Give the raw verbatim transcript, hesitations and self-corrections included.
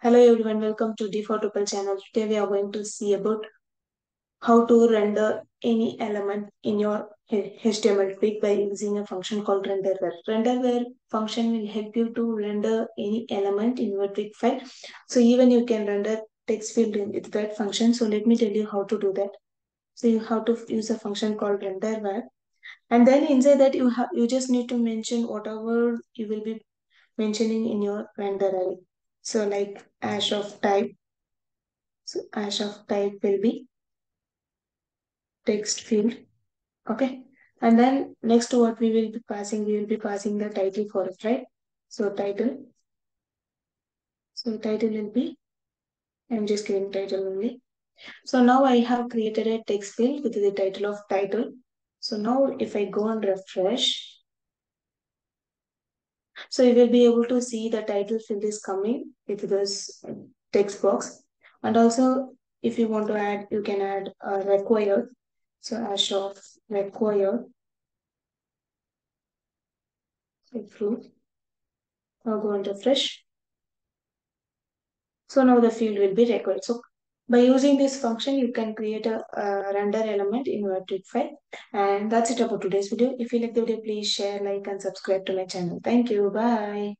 Hello everyone, welcome to D four Tuple channel. Today we are going to see about how to render any element in your H T M L twig by using a function called render_var. Render_var function will help you to render any element in your twig file. So even you can render text field with that function. So let me tell you how to do that. So you have to use a function called render_var, and then inside that you have you just need to mention whatever you will be mentioning in your render array. So like hash of type. So hash of type will be text field. Okay. And then next to what we will be passing, we will be passing the title for it, right? So title. So title will be, I'm just giving title only. So now I have created a text field with the title of title. So now if I go and refresh, so you will be able to see the title field is coming with this text box. And also, if you want to add, you can add uh, required. So hash of required. Improve. I'll go and refresh. So now the field will be required. So by using this function, you can create a, a render element in your twig file. And that's it about today's video. If you like the video, please share, like, and subscribe to my channel. Thank you. Bye.